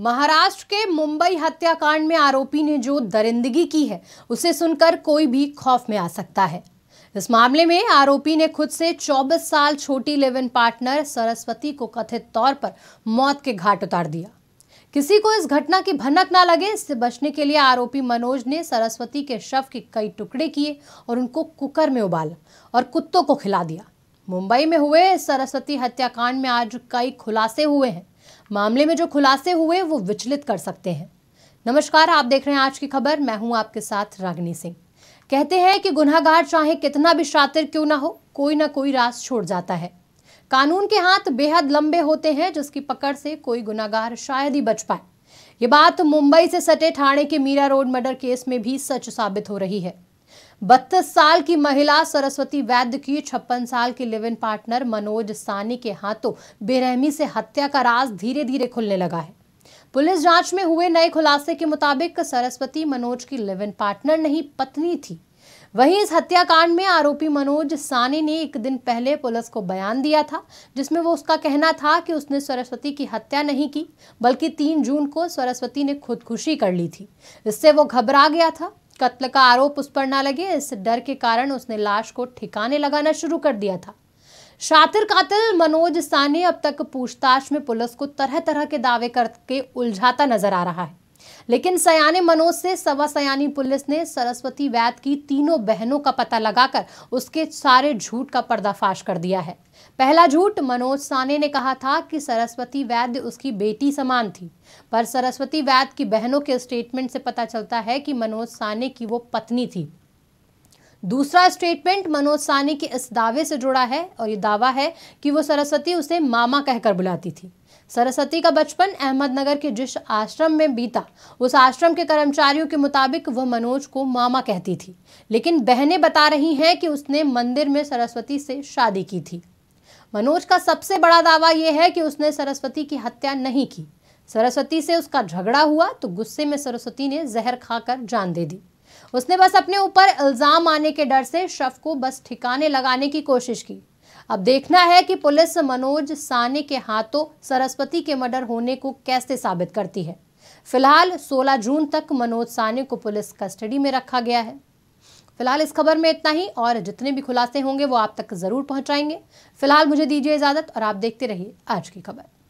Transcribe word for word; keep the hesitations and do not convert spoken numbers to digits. महाराष्ट्र के मुंबई हत्याकांड में आरोपी ने जो दरिंदगी की है उसे सुनकर कोई भी खौफ में आ सकता है। इस मामले में आरोपी ने खुद से चौबीस साल छोटी लिव इन पार्टनर सरस्वती को कथित तौर पर मौत के घाट उतार दिया। किसी को इस घटना की भनक ना लगे, इससे बचने के लिए आरोपी मनोज ने सरस्वती के शव के कई टुकड़े किए और उनको कुकर में उबाला और कुत्तों को खिला दिया। मुंबई में हुए सरस्वती हत्याकांड में आज कई खुलासे हुए हैं। मामले में जो खुलासे हुए वो विचलित कर सकते हैं। नमस्कार, आप देख रहे हैं आज की खबर। मैं हूं आपके साथ रागनी सिंह। कहते हैं कि गुनहगार चाहे कितना भी शातिर क्यों ना हो, कोई ना कोई रास छोड़ जाता है। कानून के हाथ बेहद लंबे होते हैं, जिसकी पकड़ से कोई गुनहगार शायद ही बच पाए। ये बात मुंबई से सटे ठाणे के मीरा रोड मर्डर केस में भी सच साबित हो रही है। बत्तीस साल की महिला सरस्वती वैद्य की छप्पन साल के लिव इन पार्टनर मनोज सानी के हाथों बेरहमी से हत्या का राज धीरे धीरे खुलने लगा है। पुलिस जांच में हुए नए खुलासे के मुताबिक सरस्वती मनोज की लिव इन पार्टनर नहीं, पत्नी थी। वहीं इस हत्याकांड में आरोपी मनोज सानी ने एक दिन पहले पुलिस को बयान दिया था, जिसमें वो उसका कहना था कि उसने सरस्वती की हत्या नहीं की, बल्कि तीन जून को सरस्वती ने खुदकुशी कर ली थी। इससे वो घबरा गया था। कत्ल का आरोप उस पर ना लगे, इस डर के कारण उसने लाश को ठिकाने लगाना शुरू कर दिया था। शातिर कातिल मनोज सानी अब तक पूछताछ में पुलिस को तरह तरह के दावे करके उलझाता नजर आ रहा है, लेकिन सयाने मनोज से सवा सयानी पुलिस ने सरस्वती वैद्य की तीनों बहनों का पता लगाकर उसके सारे झूठ का पर्दाफाश कर दिया है। पहला झूठ, मनोज सानी ने कहा था कि सरस्वती वैद्य उसकी बेटी समान थी, पर सरस्वती वैद्य की बहनों के स्टेटमेंट से पता चलता है कि मनोज सानी की वो पत्नी थी। दूसरा स्टेटमेंट मनोज सानी के इस दावे से जुड़ा है, और ये दावा है कि वो सरस्वती उसे मामा कहकर बुलाती थी। सरस्वती का बचपन अहमदनगर के जिस आश्रम में बीता, उस आश्रम के कर्मचारियों के मुताबिक वह मनोज को मामा कहती थी, लेकिन बहनें बता रही हैं कि उसने मंदिर में सरस्वती से शादी की थी। मनोज का सबसे बड़ा दावा यह है कि उसने सरस्वती की हत्या नहीं की। सरस्वती से उसका झगड़ा हुआ तो गुस्से में सरस्वती ने जहर खाकर जान दे दी। उसने बस अपने ऊपर इल्जाम आने के डर से शव को बस ठिकाने लगाने की कोशिश की। अब देखना है कि पुलिस मनोज सानी के हाथों सरस्वती के मर्डर होने को कैसे साबित करती है। फिलहाल सोलह जून तक मनोज सानी को पुलिस कस्टडी में रखा गया है। फिलहाल इस खबर में इतना ही, और जितने भी खुलासे होंगे वो आप तक जरूर पहुंचाएंगे। फिलहाल मुझे दीजिए इजाजत और आप देखते रहिए आज की खबर।